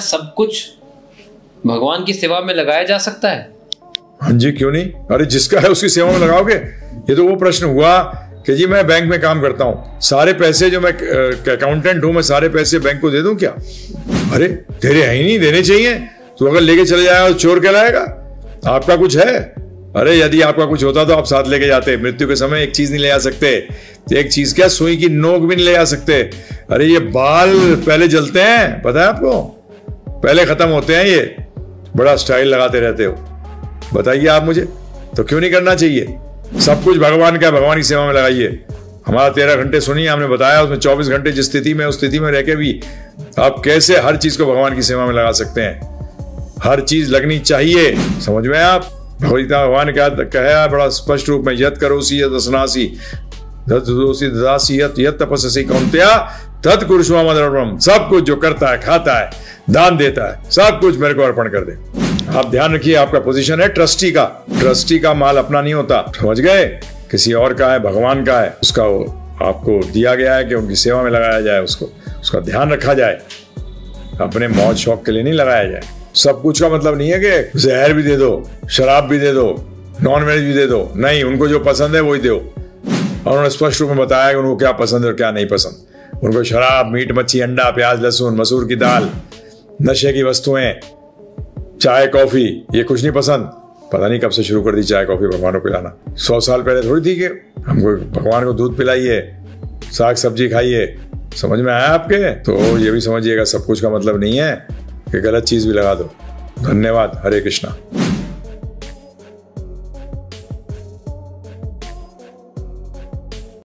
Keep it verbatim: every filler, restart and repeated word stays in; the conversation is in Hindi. सकता, सब कुछ भगवान की सेवा में लगाया जा सकता है। हाँ जी, क्यों नहीं। अरे जिसका है उसकी सेवा में लगाओगे। ये तो वो प्रश्न हुआ कि जी मैं बैंक में काम करता हूँ, सारे पैसे जो मैं अकाउंटेंट हूँ, मैं सारे पैसे बैंक को दे दूं क्या? अरे तेरे है ही नहीं, देने चाहिए। तो अगर लेके चले जाएगा तो चोर कहलाएगा। आपका कुछ है? अरे यदि आपका कुछ होता तो आप साथ लेके जाते। मृत्यु के समय एक चीज नहीं ले जा सकते, एक चीज क्या, सुई की नोक भी नहीं ले जा सकते। अरे ये बाल पहले जलते हैं, पता है आपको, पहले खत्म होते हैं, ये बड़ा स्टाइल लगाते रहते हो। बताइए आप मुझे, तो क्यों नहीं करना चाहिए। सब कुछ भगवान का, भगवान की सेवा में लगाइए। हमारा तेरह घंटे सुनिए, हमने बताया उसमें चौबीस घंटे जिस स्थिति में, उस स्थिति में रह के भी आप कैसे हर चीज को भगवान की सेवा में लगा सकते हैं। हर चीज लगनी चाहिए, समझ में। आप भगवदगीता भगवान क्या कहा, बड़ा स्पष्ट रूप में, यत् करोसि यत् अस्नासि ददासि ददासि यत् यत् तपस्यसि कौन्तेय तत् कुरुष्व मदर्पणम्। सब कुछ जो करता है, खाता है, दान देता है, सब कुछ मेरे को अर्पण कर दे। आप ध्यान रखिए, आपका पोजीशन है ट्रस्टी का। ट्रस्टी का माल अपना नहीं होता, समझ गए, किसी और का है, भगवान का है। उसका वो आपको दिया गया है कि उनकी सेवा में लगाया जाए, उसको उसका ध्यान रखा जाए, अपने मौज शौक के लिए नहीं लगाया जाए। सब कुछ का मतलब नहीं है कि जहर भी दे दो, शराब भी दे दो, नॉन वेज भी दे दो। नहीं, उनको जो पसंद है वही दो। और उन्होंने स्पष्ट रूप में बताया कि उनको क्या पसंद है और क्या नहीं पसंद। उनको शराब, मीट मच्छी, अंडा, प्याज, लहसुन, मसूर की दाल, नशे की वस्तुएं, चाय, कॉफी, ये कुछ नहीं पसंद। पता नहीं कब से शुरू कर दी चाय कॉफी भगवानों को पिलाना। सौ साल पहले थोड़ी थी कि हमको भगवान को दूध पिलाइए, साग सब्जी खाइए। समझ में आया आपके? तो ये भी समझिएगा, सब कुछ का मतलब नहीं है कि गलत चीज भी लगा दो। धन्यवाद। हरे कृष्णा।